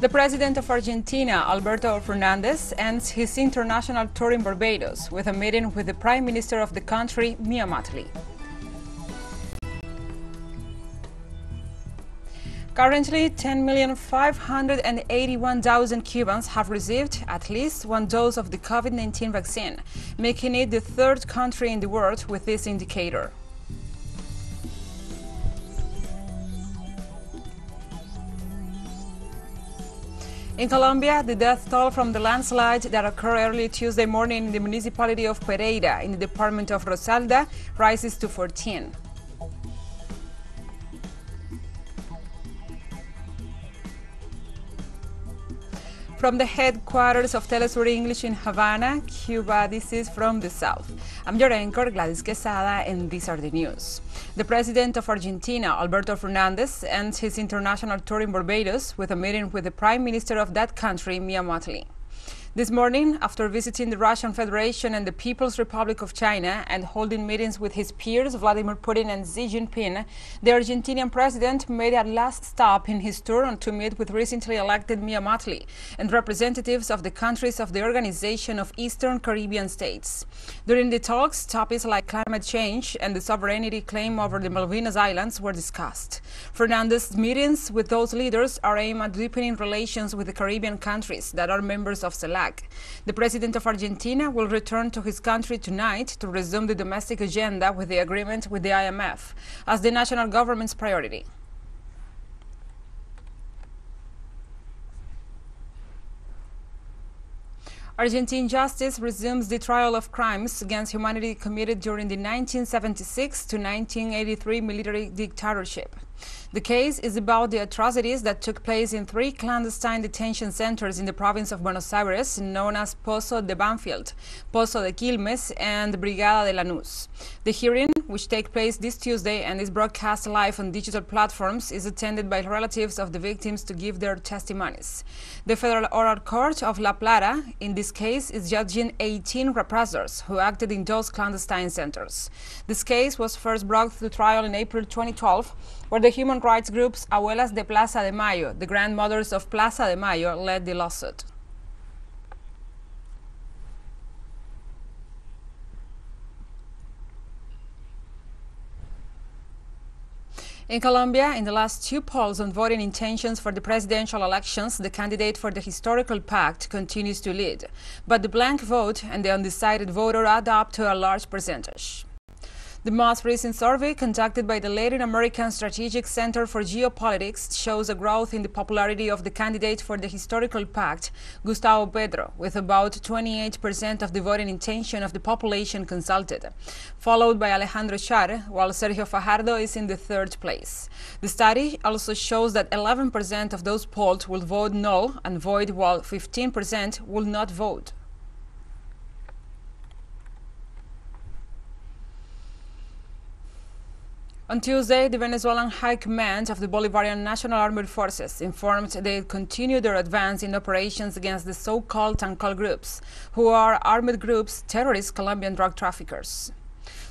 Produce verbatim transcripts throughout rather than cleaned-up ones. The president of Argentina, Alberto Fernández, ends his international tour in Barbados with a meeting with the prime minister of the country, Mia Mottley. Currently, ten million five hundred eighty-one thousand Cubans have received at least one dose of the COVID nineteen vaccine, making it the third country in the world with this indicator. In Colombia, the death toll from the landslide that occurred early Tuesday morning in the municipality of Pereira in the department of Risaralda rises to fourteen. From the headquarters of TeleSUR English in Havana, Cuba, this is From the South. I'm your anchor, Gladys Quesada, and these are the news. The president of Argentina, Alberto Fernández, ends his international tour in Barbados with a meeting with the prime minister of that country, Mia Mottley. This morning, after visiting the Russian Federation and the People's Republic of China and holding meetings with his peers, Vladimir Putin and Xi Jinping, the Argentinian president made a last stop in his tour to meet with recently elected Mia Mottley and representatives of the countries of the Organization of Eastern Caribbean States. During the talks, topics like climate change and the sovereignty claim over the Malvinas Islands were discussed. Fernández's meetings with those leaders are aimed at deepening relations with the Caribbean countries that are members of CELAC. The president of Argentina will return to his country tonight to resume the domestic agenda with the agreement with the I M F as the national government's priority. Argentine justice resumes the trial of crimes against humanity committed during the nineteen seventy-six to nineteen eighty-three military dictatorship. The case is about the atrocities that took place in three clandestine detention centers in the province of Buenos Aires, known as Pozo de Banfield, Pozo de Quilmes, and Brigada de Lanús. The hearing, which takes place this Tuesday and is broadcast live on digital platforms, is attended by relatives of the victims to give their testimonies. The Federal Oral Court of La Plata, in this case, is judging eighteen repressors who acted in those clandestine centers. This case was first brought to trial in April twenty twelve, where the human rights groups Abuelas de Plaza de Mayo, the grandmothers of Plaza de Mayo, led the lawsuit. In Colombia, in the last two polls on voting intentions for the presidential elections, the candidate for the historical pact continues to lead, but the blank vote and the undecided voter add up to a large percentage. The most recent survey conducted by the Latin American Strategic Center for Geopolitics shows a growth in the popularity of the candidate for the historical pact, Gustavo Petro, with about twenty-eight percent of the voting intention of the population consulted, followed by Alejandro Char, while Sergio Fajardo is in the third place. The study also shows that eleven percent of those polled will vote no and void, while fifteen percent will not vote. On Tuesday, the Venezuelan High Command of the Bolivarian National Armed Forces informed they continued their advance in operations against the so-called Tancal groups, who are armed groups, terrorist Colombian drug traffickers.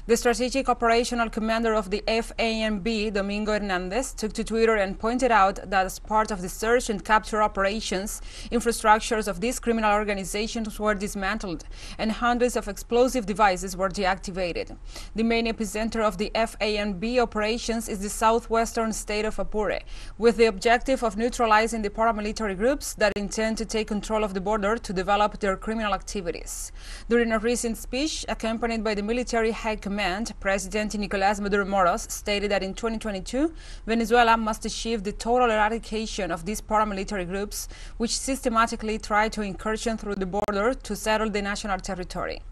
The strategic operational commander of the F A M B, Domingo Hernández, took to Twitter and pointed out that as part of the search and capture operations, infrastructures of these criminal organizations were dismantled and hundreds of explosive devices were deactivated. The main epicenter of the F A M B operations is the southwestern state of Apure, with the objective of neutralizing the paramilitary groups that intend to take control of the border to develop their criminal activities. During a recent speech, accompanied by the military High Command, President Nicolás Maduro Moros stated that in twenty twenty-two, Venezuela must achieve the total eradication of these paramilitary groups, which systematically try to incursion through the border to settle the national territory.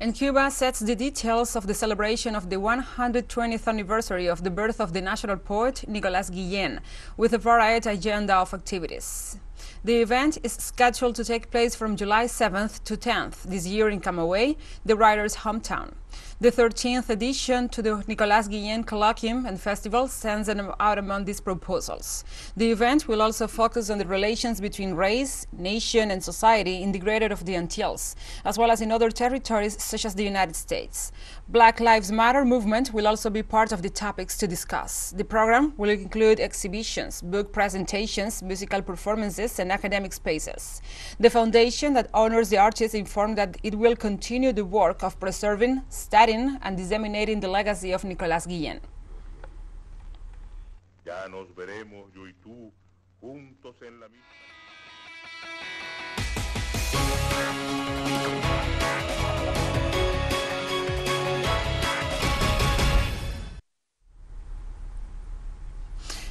And Cuba sets the details of the celebration of the one hundred twentieth anniversary of the birth of the national poet Nicolás Guillén, with a varied agenda of activities. The event is scheduled to take place from July seventh to tenth this year in Camagüey, the writer's hometown. The thirteenth edition to the Nicolás Guillén Colloquium and Festival sends them out among these proposals. The event will also focus on the relations between race, nation and society in the greater of the Antilles, as well as in other territories such as the United States. Black Lives Matter movement will also be part of the topics to discuss. The program will include exhibitions, book presentations, musical performances and academic spaces. The foundation that honors the artists informed that it will continue the work of preserving, studying and disseminating the legacy of Nicolás Guillén. Ya nos veremos, yo y tú, juntos en la misma.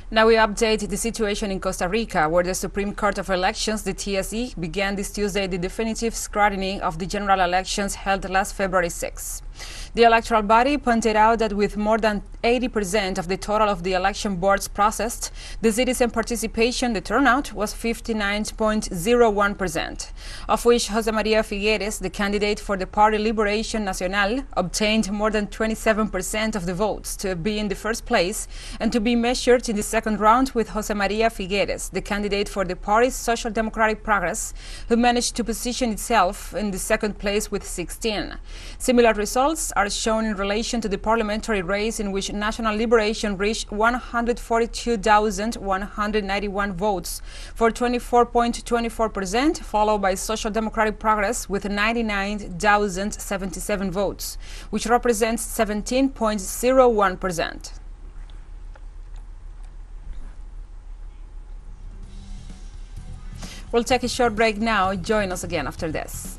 Now we update the situation in Costa Rica, where the Supreme Court of Elections, the T S E, began this Tuesday the definitive scrutiny of the general elections held last February sixth. The electoral body pointed out that with more than eighty percent of the total of the election boards processed, the citizen participation, the turnout, was fifty-nine point zero one percent, of which José María Figueres, the candidate for the party Liberation Nacional, obtained more than twenty-seven percent of the votes to be in the first place and to be measured in the second round with José María Figueres, the candidate for the party's Social Democratic Progress, who managed to position itself in the second place with sixteen. Similar results are shown in relation to the parliamentary race, in which National Liberation reached one hundred forty-two thousand one hundred ninety-one votes for twenty-four point two four percent, followed by Social Democratic Progress with ninety-nine thousand seventy-seven votes, which represents seventeen point zero one percent. We'll take a short break now. Join us again after this.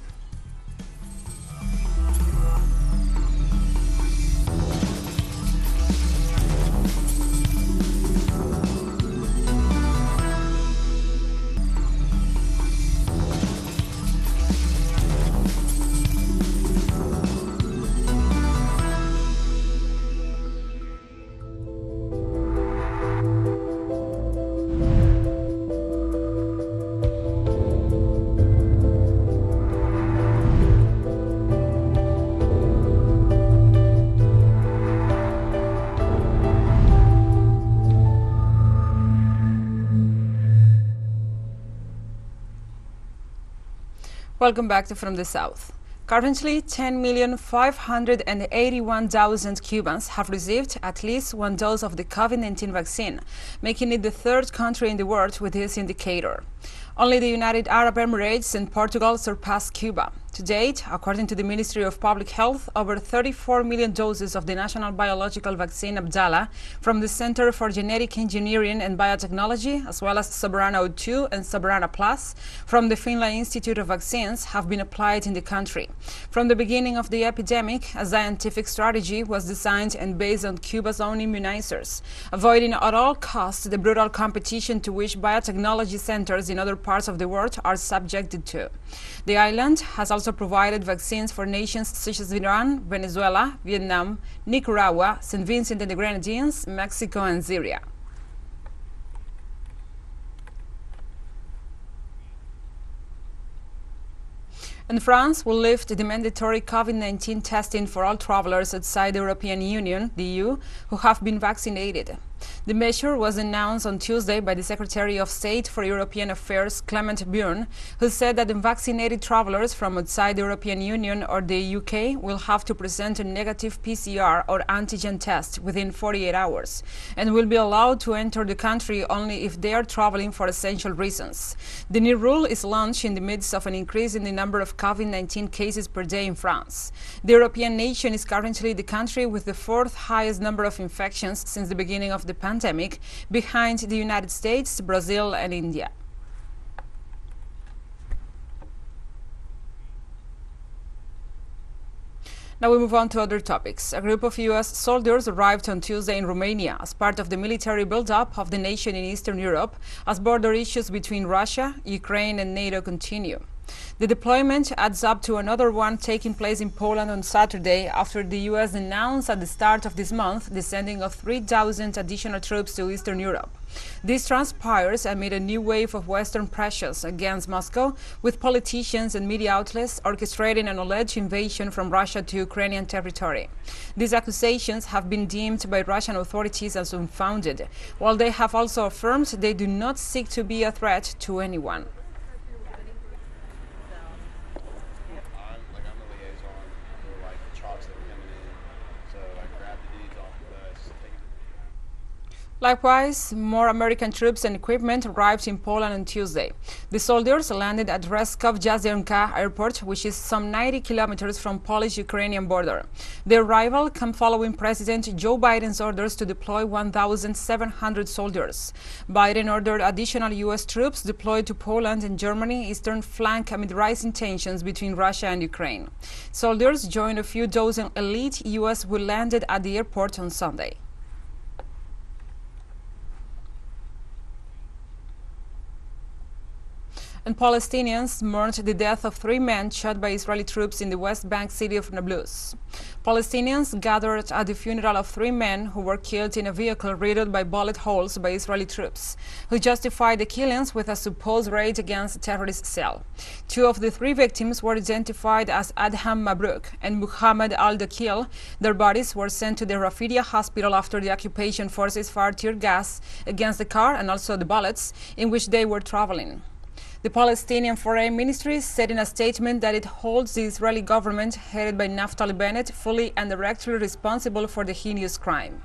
Welcome back to From the South. Currently, ten million five hundred eighty-one thousand Cubans have received at least one dose of the COVID nineteen vaccine, making it the third country in the world with this indicator. Only the United Arab Emirates and Portugal surpassed Cuba. To date, according to the Ministry of Public Health, over thirty-four million doses of the national biological vaccine Abdala from the Center for Genetic Engineering and Biotechnology, as well as Soberana two and Soberana Plus from the Finland Institute of Vaccines, have been applied in the country. From the beginning of the epidemic, a scientific strategy was designed and based on Cuba's own immunizers, avoiding at all costs the brutal competition to which biotechnology centers in other parts of the world are subjected to. The island has also provided vaccines for nations such as Iran, Venezuela, Vietnam, Nicaragua, Saint Vincent and the Grenadines, Mexico and Syria. And France will lift the mandatory COVID nineteen testing for all travelers outside the European Union, the E U, who have been vaccinated. The measure was announced on Tuesday by the Secretary of State for European Affairs, Clement Byrne, who said that the vaccinated travelers from outside the European Union or the U K will have to present a negative P C R or antigen test within forty-eight hours and will be allowed to enter the country only if they are traveling for essential reasons. The new rule is launched in the midst of an increase in the number of COVID nineteen cases per day in France. The European nation is currently the country with the fourth highest number of infections since the beginning of the pandemic, behind the United States, Brazil and India. Now we move on to other topics. A group of U S soldiers arrived on Tuesday in Romania as part of the military buildup of the nation in Eastern Europe, as border issues between Russia, Ukraine and NATO continue. The deployment adds up to another one taking place in Poland on Saturday after the U S announced at the start of this month the sending of three thousand additional troops to Eastern Europe. This transpires amid a new wave of Western pressures against Moscow, with politicians and media outlets orchestrating an alleged invasion from Russia to Ukrainian territory. These accusations have been deemed by Russian authorities as unfounded, while they have also affirmed they do not seek to be a threat to anyone. Likewise, more American troops and equipment arrived in Poland on Tuesday. The soldiers landed at Reskov-Jasionka airport, which is some ninety kilometers from Polish-Ukrainian border. Their arrival came following President Joe Biden's orders to deploy one thousand seven hundred soldiers. Biden ordered additional U S troops deployed to Poland and Germany's eastern flank amid rising tensions between Russia and Ukraine. Soldiers joined a few dozen elite U S who landed at the airport on Sunday. And Palestinians mourned the death of three men shot by Israeli troops in the West Bank city of Nablus. Palestinians gathered at the funeral of three men who were killed in a vehicle riddled by bullet holes by Israeli troops, who justified the killings with a supposed raid against a terrorist cell. Two of the three victims were identified as Adham Mabruk and Muhammad al-Dakil. Their bodies were sent to the Rafidia hospital after the occupation forces fired tear gas against the car and also the bullets in which they were traveling. The Palestinian Foreign Ministry said in a statement that it holds the Israeli government, headed by Naftali Bennett, fully and directly responsible for the heinous crime.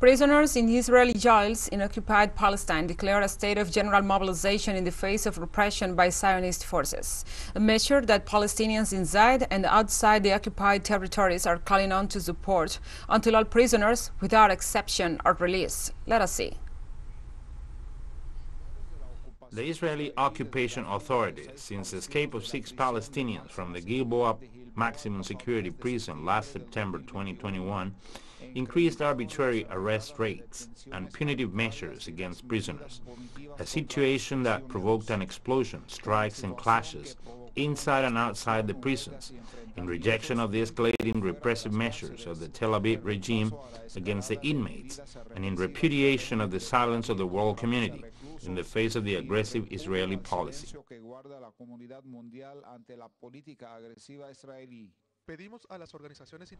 Prisoners in Israeli jails in occupied Palestine declared a state of general mobilization in the face of repression by Zionist forces, a measure that Palestinians inside and outside the occupied territories are calling on to support until all prisoners, without exception, are released. Let us see. The Israeli occupation authorities, since the escape of six Palestinians from the Gilboa maximum security prison last September twenty twenty-one, increased arbitrary arrest rates and punitive measures against prisoners, a situation that provoked an explosion, strikes and clashes inside and outside the prisons, in rejection of the escalating repressive measures of the Tel Aviv regime against the inmates, and in repudiation of the silence of the world community in the face of the aggressive Israeli policy.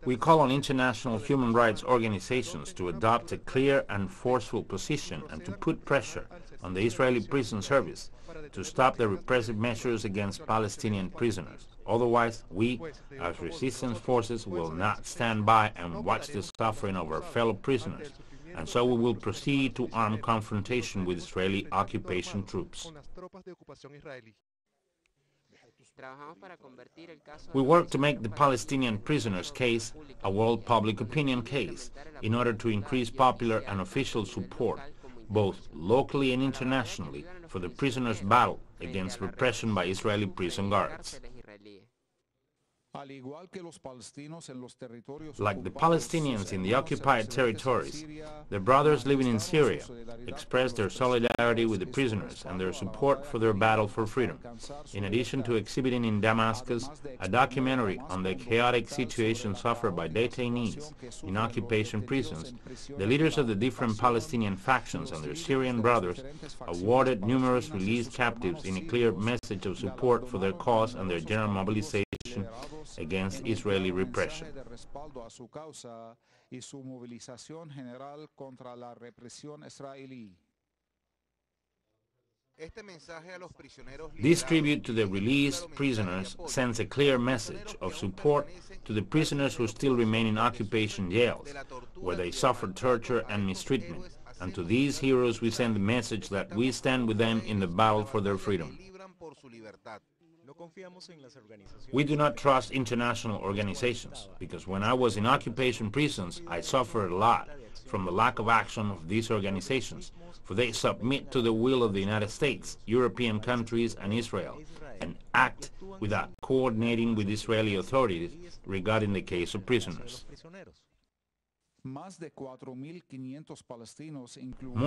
We call on international human rights organizations to adopt a clear and forceful position and to put pressure on the Israeli prison service to stop the repressive measures against Palestinian prisoners. Otherwise, we, as resistance forces, will not stand by and watch the suffering of our fellow prisoners, and so we will proceed to armed confrontation with Israeli occupation troops. We work to make the Palestinian prisoners' case a world public opinion case in order to increase popular and official support, both locally and internationally, for the prisoners' battle against repression by Israeli prison guards. Like the Palestinians in the occupied territories, the brothers living in Syria expressed their solidarity with the prisoners and their support for their battle for freedom, in addition to exhibiting in Damascus a documentary on the chaotic situation suffered by detainees in occupation prisons. The leaders of the different Palestinian factions and their Syrian brothers awarded numerous released captives in a clear message of support for their cause and their general mobilization against Israeli repression. This tribute to the released prisoners sends a clear message of support to the prisoners who still remain in occupation jails, where they suffered torture and mistreatment, and to these heroes we send the message that we stand with them in the battle for their freedom. We do not trust international organizations, because when I was in occupation prisons, I suffered a lot from the lack of action of these organizations, for they submit to the will of the United States, European countries and Israel, and act without coordinating with Israeli authorities regarding the case of prisoners. More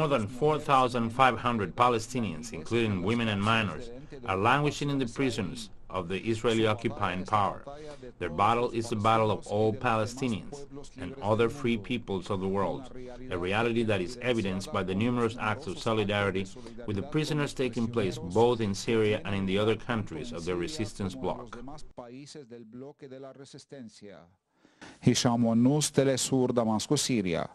than four thousand five hundred Palestinians, including women and minors, are languishing in the prisons of the Israeli occupying power. Their battle is the battle of all Palestinians and other free peoples of the world, a reality that is evidenced by the numerous acts of solidarity with the prisoners taking place both in Syria and in the other countries of the resistance bloc. Hisham Wanous, TeleSUR, Damascus, Syria.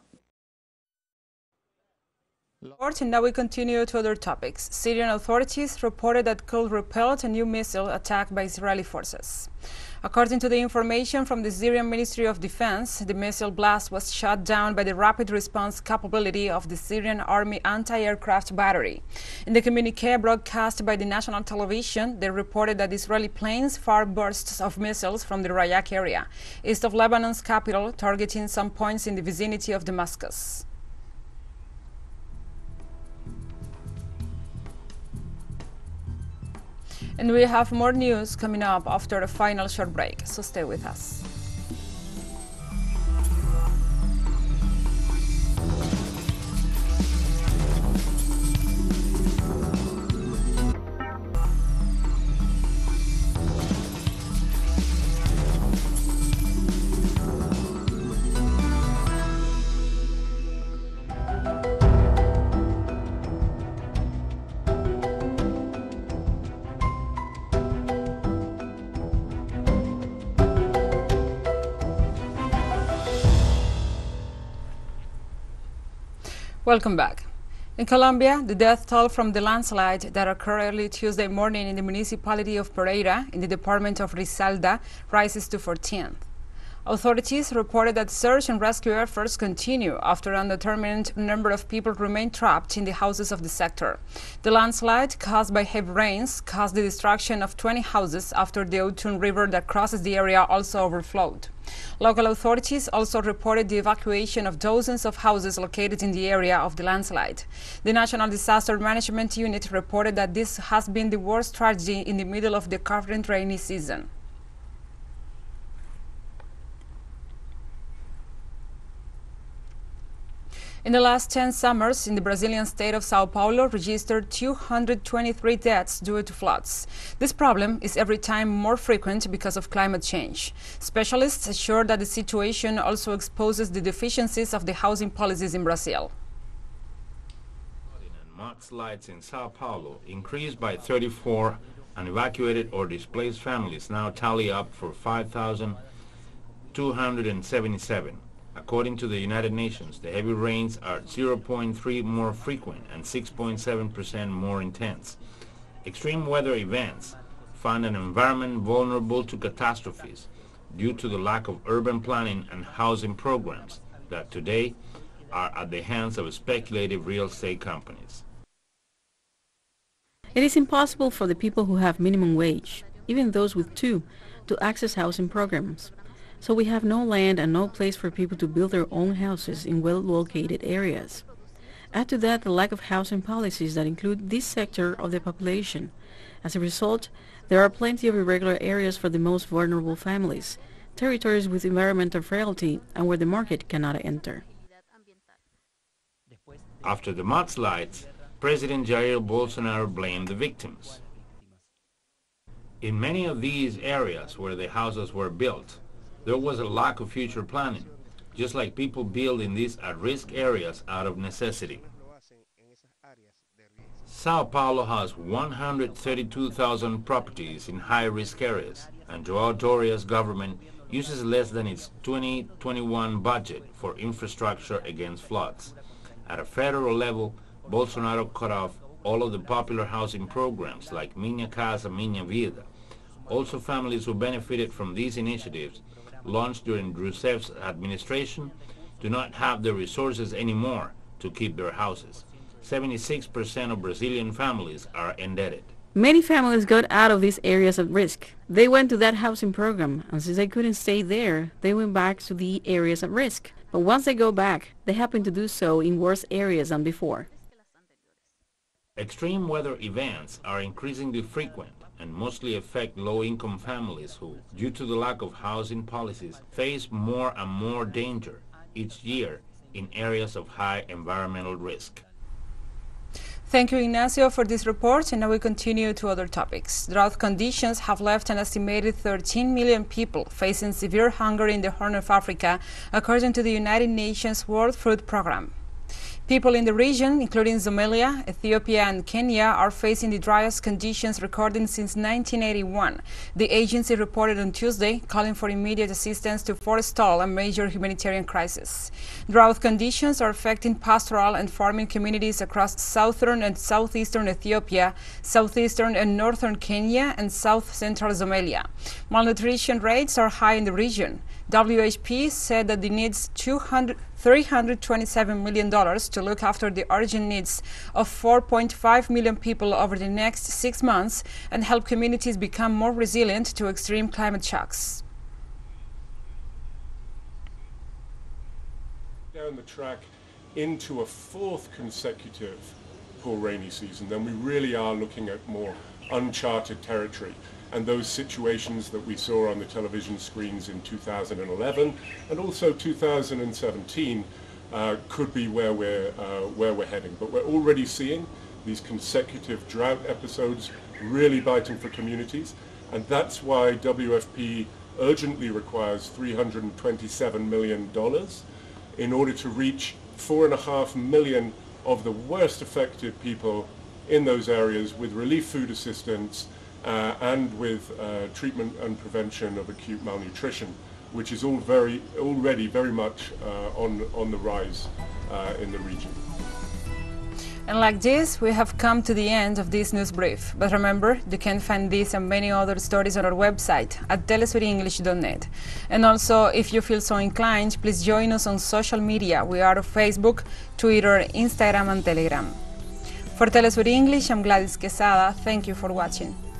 And now we continue to other topics. Syrian authorities reported that Kurds repelled a new missile attack by Israeli forces. According to the information from the Syrian Ministry of Defense, the missile blast was shot down by the rapid response capability of the Syrian Army anti-aircraft battery. In the communique broadcast by the national television, they reported that Israeli planes fired bursts of missiles from the Rayaq area, east of Lebanon's capital, targeting some points in the vicinity of Damascus. And we have more news coming up after a final short break, so stay with us. Welcome back. In Colombia, the death toll from the landslide that occurred early Tuesday morning in the municipality of Pereira, in the department of Risaralda, rises to fourteen. Authorities reported that search and rescue efforts continue after an undetermined number of people remain trapped in the houses of the sector. The landslide caused by heavy rains caused the destruction of twenty houses after the Autun River that crosses the area also overflowed. Local authorities also reported the evacuation of dozens of houses located in the area of the landslide. The National Disaster Management Unit reported that this has been the worst tragedy in the middle of the current rainy season. In the last ten summers, in the Brazilian state of São Paulo registered two hundred twenty-three deaths due to floods. This problem is every time more frequent because of climate change. Specialists assure that the situation also exposes the deficiencies of the housing policies in Brazil. Mudslides in São Paulo increased by thirty-four, and evacuated or displaced families now tally up for five thousand two hundred seventy-seven. According to the United Nations, the heavy rains are zero point three more frequent and six point seven percent more intense. Extreme weather events find an environment vulnerable to catastrophes due to the lack of urban planning and housing programs that today are at the hands of speculative real estate companies. It is impossible for the people who have minimum wage, even those with two, to access housing programs. So we have no land and no place for people to build their own houses in well-located areas. Add to that the lack of housing policies that include this sector of the population. As a result, there are plenty of irregular areas for the most vulnerable families, territories with environmental frailty and where the market cannot enter. After the mudslides, President Jair Bolsonaro blamed the victims. In many of these areas where the houses were built, there was a lack of future planning, just like people build in these at-risk areas out of necessity. Sao Paulo has one hundred thirty-two thousand properties in high-risk areas, and João Doria's government uses less than its twenty twenty-one budget for infrastructure against floods. At a federal level, Bolsonaro cut off all of the popular housing programs like Minha Casa, Minha Vida. Also, families who benefited from these initiatives launched during Rousseff's administration do not have the resources anymore to keep their houses. seventy-six percent of Brazilian families are indebted. Many families got out of these areas at risk. They went to that housing program, and since they couldn't stay there, they went back to the areas at risk. But once they go back, they happen to do so in worse areas than before. Extreme weather events are increasingly frequent and mostly affect low-income families who, due to the lack of housing policies, face more and more danger each year in areas of high environmental risk. Thank you, Ignacio, for this report, and now we continue to other topics. Drought conditions have left an estimated thirteen million people facing severe hunger in the Horn of Africa, according to the United Nations World Food Programme. People in the region, including Somalia, Ethiopia and Kenya, are facing the driest conditions recorded since nineteen eighty-one. The agency reported on Tuesday, calling for immediate assistance to forestall a major humanitarian crisis. Drought conditions are affecting pastoral and farming communities across southern and southeastern Ethiopia, southeastern and northern Kenya, and south-central Somalia. Malnutrition rates are high in the region. W H P said that it needs two hundred three hundred twenty-seven million dollars to look after the urgent needs of four point five million people over the next six months and help communities become more resilient to extreme climate shocks. Down the track into a fourth consecutive poor rainy season, then we really are looking at more uncharted territory. And those situations that we saw on the television screens in two thousand eleven and also two thousand seventeen uh, could be where we're, uh, where we're heading. But we're already seeing these consecutive drought episodes really biting for communities, and that's why W F P urgently requires three hundred twenty-seven million dollars in order to reach four point five million of the worst affected people in those areas with relief food assistance, Uh, and with uh, treatment and prevention of acute malnutrition, which is all very, already very much uh, on, on the rise uh, in the region. And like this, we have come to the end of this news brief. But remember, you can find this and many other stories on our website at telesur english dot net. And also, if you feel so inclined, please join us on social media. We are on Facebook, Twitter, Instagram, and Telegram. For TeleSUR English, I'm Gladys Quesada. Thank you for watching.